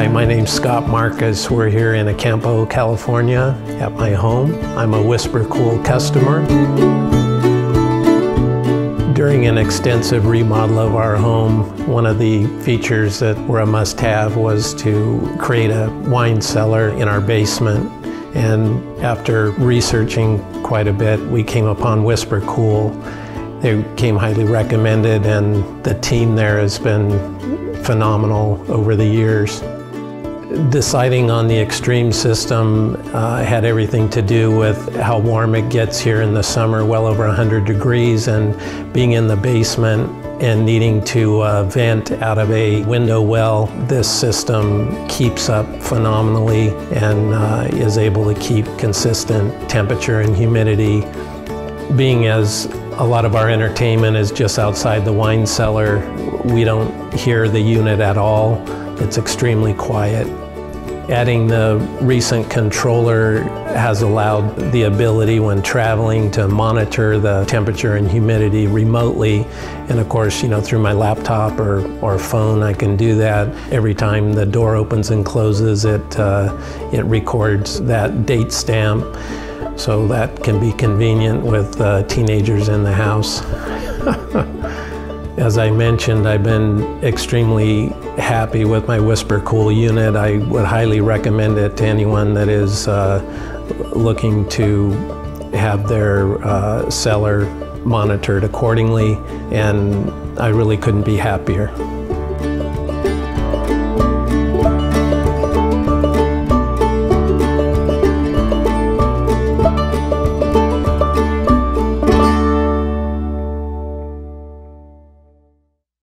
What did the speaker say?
Hi, my name's Scott Marcus. We're here in Acampo, California at my home. I'm a WhisperKOOL customer. During an extensive remodel of our home, one of the features that were a must-have was to create a wine cellar in our basement. And after researching quite a bit, we came upon WhisperKOOL. They came highly recommended, and the team there has been phenomenal over the years. Deciding on the Extreme system had everything to do with how warm it gets here in the summer, well over 100 degrees, and being in the basement and needing to vent out of a window well. This system keeps up phenomenally and is able to keep consistent temperature and humidity. Being as a lot of our entertainment is just outside the wine cellar, we don't hear the unit at all. It's extremely quiet. Adding the recent controller has allowed the ability when traveling to monitor the temperature and humidity remotely. And of course, you know, through my laptop or phone, I can do that. Every time the door opens and closes, it records that date stamp. So that can be convenient with teenagers in the house. As I mentioned, I've been extremely happy with my WhisperKOOL unit. I would highly recommend it to anyone that is looking to have their cellar monitored accordingly, and I really couldn't be happier.